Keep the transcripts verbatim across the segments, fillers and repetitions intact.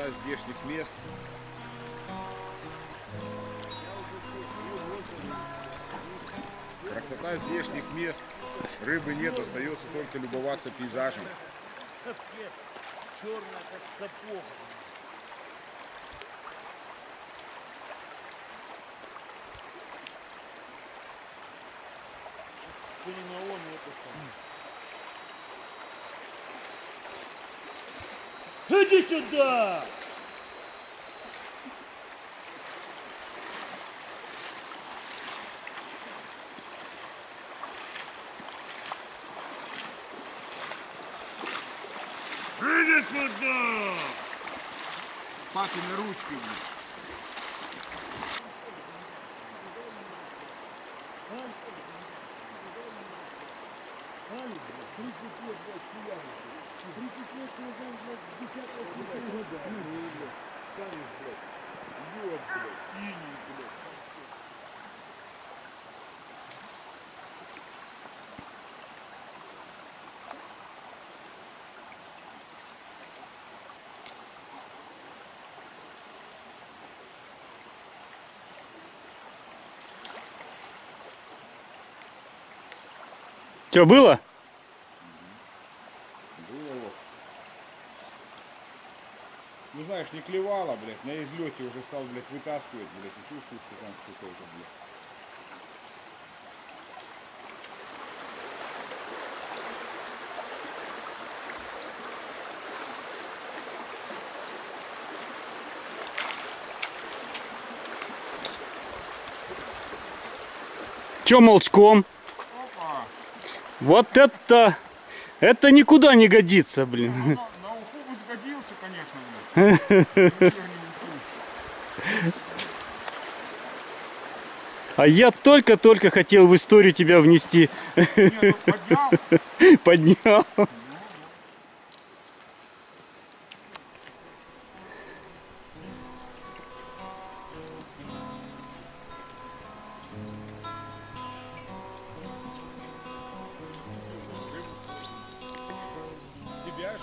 красота здешних мест. Красота здешних мест. Рыбы нет, остается только любоваться пейзажем. Черная, как сапог. Иди сюда! Иди сюда! Папины ручки. Что было? Было вот. Ну знаешь, не клевало, блядь, на излете уже стал, блядь, вытаскивать, блядь, и чувствую, что там что-то уже, блядь. Чё молчком? Вот это, это никуда не годится, блин. На, на, на уху бы сгодился, конечно, блин. А я только-только хотел в историю тебя внести. Нет, поднял. Поднял.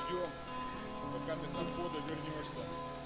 Ждем, пока ты с обхода вернешься.